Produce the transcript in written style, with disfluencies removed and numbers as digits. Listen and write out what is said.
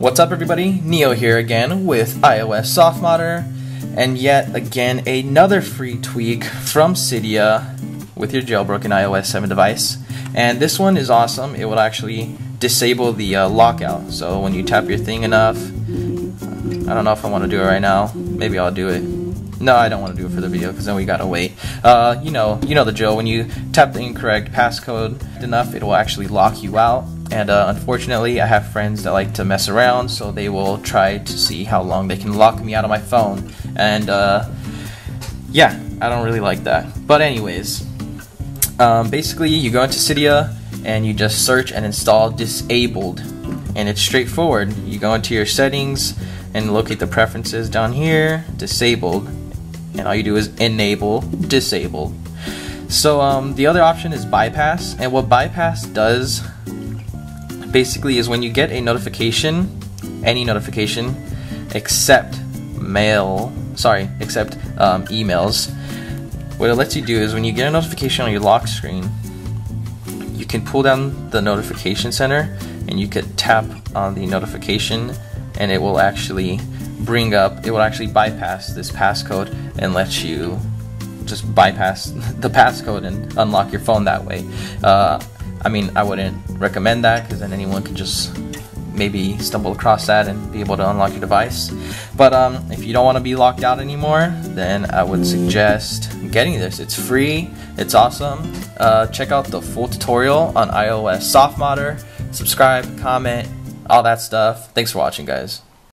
What's up everybody, Neo here again with iOS SoftModder, and yet again another free tweak from Cydia with your jailbroken iOS 7 device. And this one is awesome. It will actually disable the lockout, so when you tap your thing enough, I don't know if I want to do it right now, maybe I'll do it. No, I don't want to do it for the video because then we gotta wait. You know the drill. When you tap the incorrect passcode enough, it will actually lock you out. And unfortunately, I have friends that like to mess around, so they will try to see how long they can lock me out of my phone. And yeah, I don't really like that. But anyways, basically you go into Cydia and you just search and install disabled, and it's straightforward. You go into your settings and locate the preferences down here, disabled. And all you do is enable disable. So the other option is bypass, and what bypass does basically is when you get a notification, any notification except emails, what it lets you do is when you get a notification on your lock screen, you can pull down the notification center and you could tap on the notification and it will actually bypass this passcode and let you just bypass the passcode and unlock your phone that way. I mean, I wouldn't recommend that because then anyone could just maybe stumble across that and be able to unlock your device. But if you don't want to be locked out anymore, then I would suggest getting this. It's free, it's awesome. Check out the full tutorial on iOS SoftModder. Subscribe, comment, all that stuff. Thanks for watching, guys.